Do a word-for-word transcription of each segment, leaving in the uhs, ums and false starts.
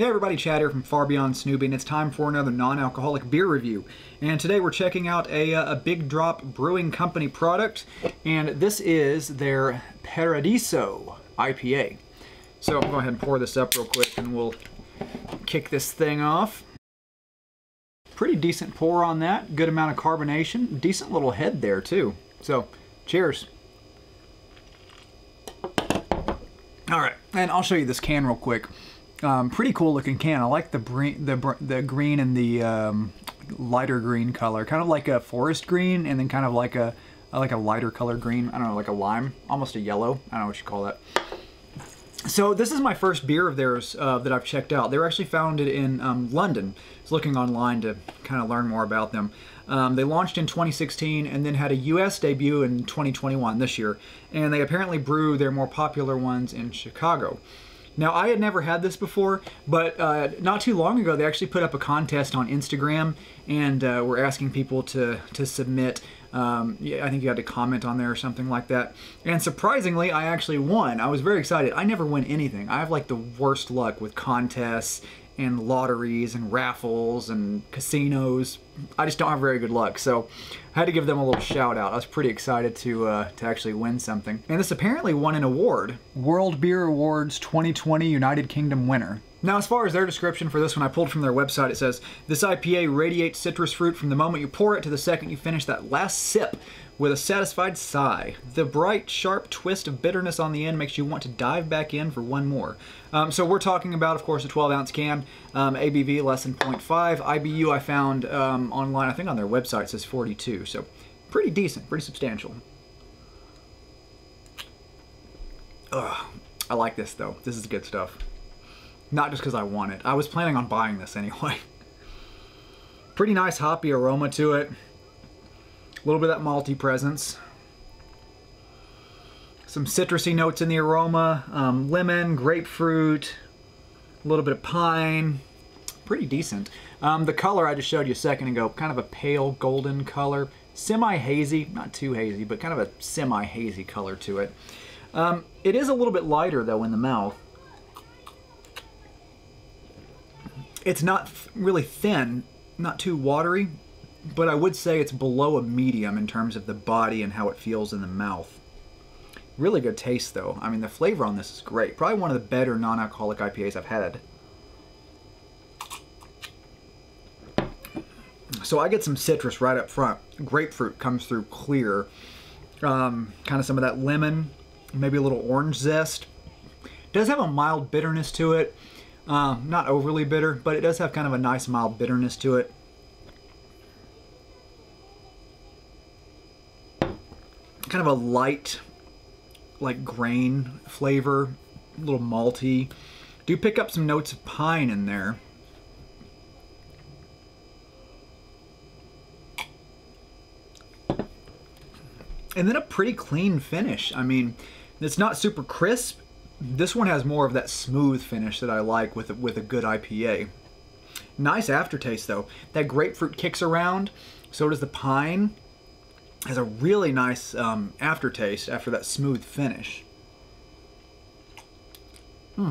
Hey everybody, Chad here from Far Beyond Snubie, and it's time for another non-alcoholic beer review. And today we're checking out a, a Big Drop Brewing Company product, and this is their Paradiso I P A. So I'll go ahead and pour this up real quick and we'll kick this thing off. Pretty decent pour on that, good amount of carbonation, decent little head there too. So, cheers. Alright, and I'll show you this can real quick. Um, pretty cool looking can. I like the, the, the green and the um, lighter green color. Kind of like a forest green and then kind of like a like a lighter color green. I don't know, like a lime. Almost a yellow. I don't know what you call that. So this is my first beer of theirs uh, that I've checked out. They were actually founded in um, London. I was looking online to kind of learn more about them. Um, they launched in twenty sixteen and then had a U S debut in twenty twenty-one, this year. And they apparently brew their more popular ones in Chicago. Now, I had never had this before, but uh, not too long ago, they actually put up a contest on Instagram, and uh, were asking people to, to submit. Um, yeah, I think you had to comment on there or something like that. And surprisingly, I actually won. I was very excited. I never win anything. I have like the worst luck with contests and lotteries and raffles and casinos. I just don't have very good luck, so I had to give them a little shout out. I was pretty excited to uh, to actually win something. And this apparently won an award. World Beer Awards twenty twenty United Kingdom winner. Now, as far as their description for this one, I pulled from their website. It says, "This I P A radiates citrus fruit from the moment you pour it to the second you finish that last sip with a satisfied sigh. The bright, sharp twist of bitterness on the end makes you want to dive back in for one more." Um, so we're talking about, of course, a twelve ounce can, um, A B V less than zero point five. I B U I found um, online, I think on their website, it says forty-two. So pretty decent, pretty substantial. Ugh, I like this, though. This is good stuff. Not just because I want it. I was planning on buying this anyway. Pretty nice hoppy aroma to it. A little bit of that malty presence. Some citrusy notes in the aroma. Um, lemon, grapefruit, a little bit of pine. Pretty decent. Um, the color I just showed you a second ago, kind of a pale golden color. Semi-hazy, not too hazy, but kind of a semi-hazy color to it. Um, it is a little bit lighter, though, in the mouth. It's not really thin, not too watery, but I would say it's below a medium in terms of the body and how it feels in the mouth. Really good taste, though. I mean, the flavor on this is great. Probably one of the better non-alcoholic I P As I've had. So I get some citrus right up front. Grapefruit comes through clear. Um, kind of some of that lemon, maybe a little orange zest. Does have a mild bitterness to it. Um, not overly bitter, but it does have kind of a nice mild bitterness to it. Kind of a light, like grain flavor, a little malty. Do pick up some notes of pine in there. And then a pretty clean finish. I mean, it's not super crisp. This one has more of that smooth finish that I like with a, with a good I P A. Nice aftertaste, though. That grapefruit kicks around, so does the pine. Has a really nice um, aftertaste after that smooth finish. Hmm.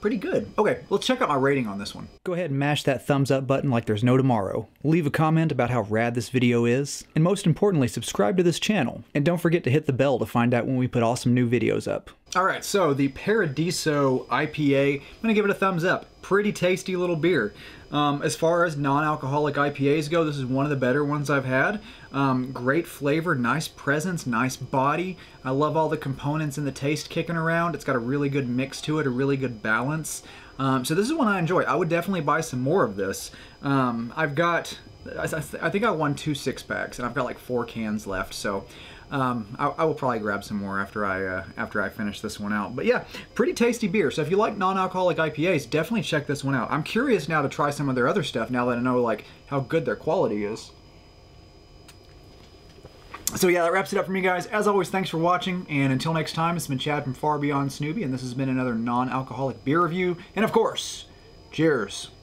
Pretty good. Okay, let's check out my rating on this one. Go ahead and mash that thumbs up button like there's no tomorrow. Leave a comment about how rad this video is, and most importantly, subscribe to this channel. And don't forget to hit the bell to find out when we put awesome new videos up. All right, so the Paradiso I P A, I'm gonna give it a thumbs up. Pretty tasty little beer. Um, as far as non-alcoholic I P As go, this is one of the better ones I've had. Um, great flavor, nice presence, nice body. I love all the components and the taste kicking around. It's got a really good mix to it, a really good balance. Um, so this is one I enjoy. I would definitely buy some more of this. Um, I've got, I, th I think I won two six packs, and I've got like four cans left. So um, I, I will probably grab some more after I uh, after I finish this one out. But yeah, pretty tasty beer. So if you like non-alcoholic I P As, definitely check this one out. I'm curious now to try some of their other stuff now that I know like how good their quality is. So yeah, that wraps it up for me, guys. As always, thanks for watching, and until next time, it's been Chad from Far Beyond Snubie, and this has been another non-alcoholic beer review, and of course, cheers.